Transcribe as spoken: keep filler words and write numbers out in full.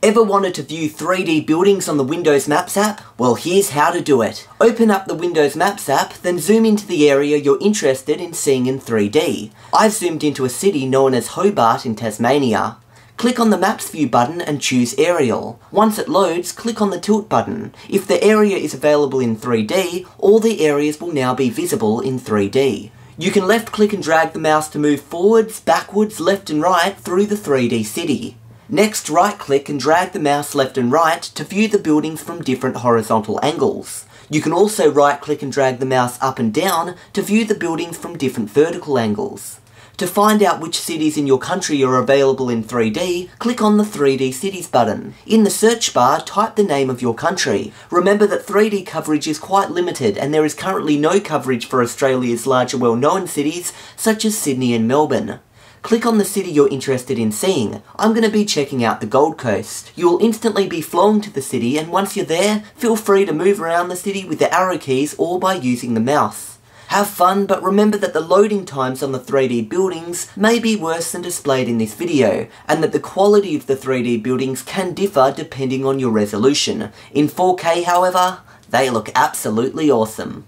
Ever wanted to view three D buildings on the Windows Maps app? Well, here's how to do it. Open up the Windows Maps app, then zoom into the area you're interested in seeing in three D. I've zoomed into a city known as Hobart in Tasmania. Click on the Maps View button and choose Aerial. Once it loads, click on the Tilt button. If the area is available in three D, all the areas will now be visible in three D. You can left click and drag the mouse to move forwards, backwards, left and right through the three D city. Next, right click and drag the mouse left and right to view the buildings from different horizontal angles. You can also right click and drag the mouse up and down to view the buildings from different vertical angles. To find out which cities in your country are available in three D, click on the three D Cities button. In the search bar, type the name of your country. Remember that three D coverage is quite limited and there is currently no coverage for Australia's larger well-known cities such as Sydney and Melbourne. Click on the city you're interested in seeing. I'm going to be checking out the Gold Coast. You will instantly be flown to the city, and once you're there, feel free to move around the city with the arrow keys or by using the mouse. Have fun, but remember that the loading times on the three D buildings may be worse than displayed in this video, and that the quality of the three D buildings can differ depending on your resolution. In four K, however, they look absolutely awesome.